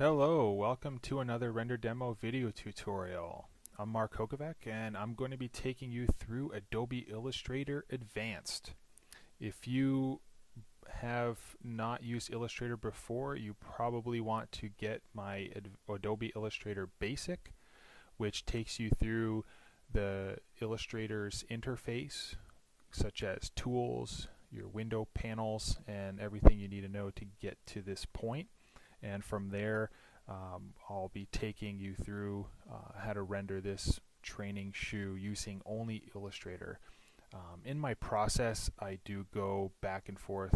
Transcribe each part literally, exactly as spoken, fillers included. Hello, welcome to another Render Demo video tutorial. I'm Mark Hokevec and I'm going to be taking you through Adobe Illustrator Advanced. If you have not used Illustrator before, you probably want to get my Adobe Illustrator Basic, which takes you through the Illustrator's interface, such as tools, your window panels, and everything you need to know to get to this point. And from there, um, I'll be taking you through uh, how to render this training shoe using only Illustrator. Um, in my process, I do go back and forth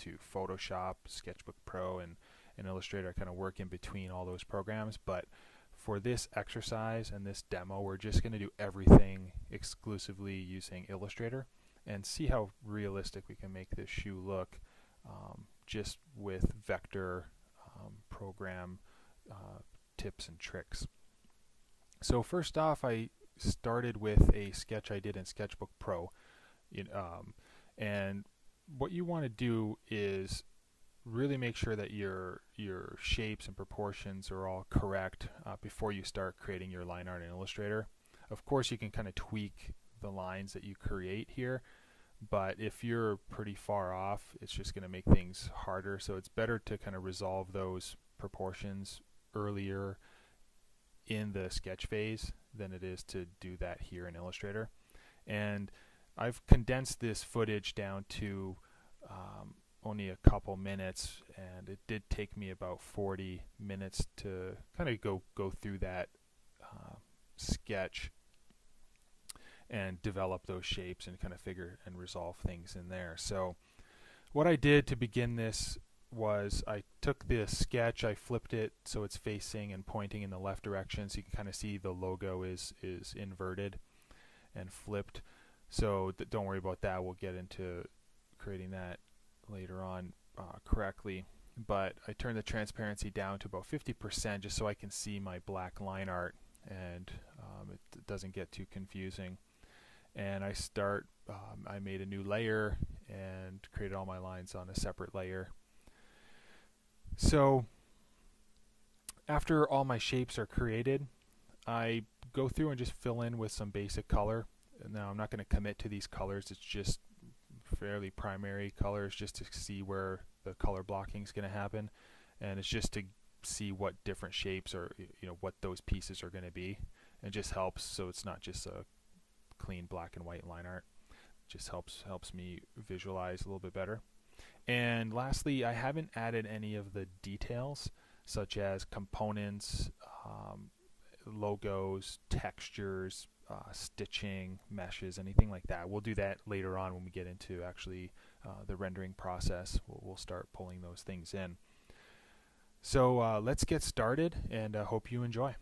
to Photoshop, Sketchbook Pro, and, and Illustrator. I kind of work in between all those programs, but for this exercise and this demo, we're just going to do everything exclusively using Illustrator and see how realistic we can make this shoe look um, just with vector program uh, tips and tricks. So first off, I started with a sketch I did in Sketchbook Pro, it, um, and what you want to do is really make sure that your your shapes and proportions are all correct uh, before you start creating your line art in Illustrator. Of course, you can kind of tweak the lines that you create here, but if you're pretty far off, it's just going to make things harder. So it's better to kind of resolve those proportions earlier in the sketch phase than it is to do that here in Illustrator. And I've condensed this footage down to um, only a couple minutes, and it did take me about forty minutes to kind of go go through that uh, sketch and develop those shapes and kind of figure and resolve things in there. So what I did to begin this was I took this sketch, I flipped it so it's facing and pointing in the left direction, so you can kind of see the logo is is inverted and flipped. So th don't worry about that, we'll get into creating that later on uh, correctly. But I turned the transparency down to about fifty percent just so I can see my black line art and um, it doesn't get too confusing. And I start, um, I made a new layer and created all my lines on a separate layer. So after all my shapes are created, I go through and just fill in with some basic color. Now I'm not going to commit to these colors, it's just fairly primary colors just to see where the color blocking is going to happen, and it's just to see what different shapes are, you know, what those pieces are going to be. It just helps so it's not just a clean black and white line art. Just helps helps me visualize a little bit better. And lastly, I haven't added any of the details such as components, um, logos, textures, uh, stitching, meshes, anything like that. We'll do that later on when we get into actually uh, the rendering process. We'll, we'll start pulling those things in. So uh, let's get started, and I uh, hope you enjoy.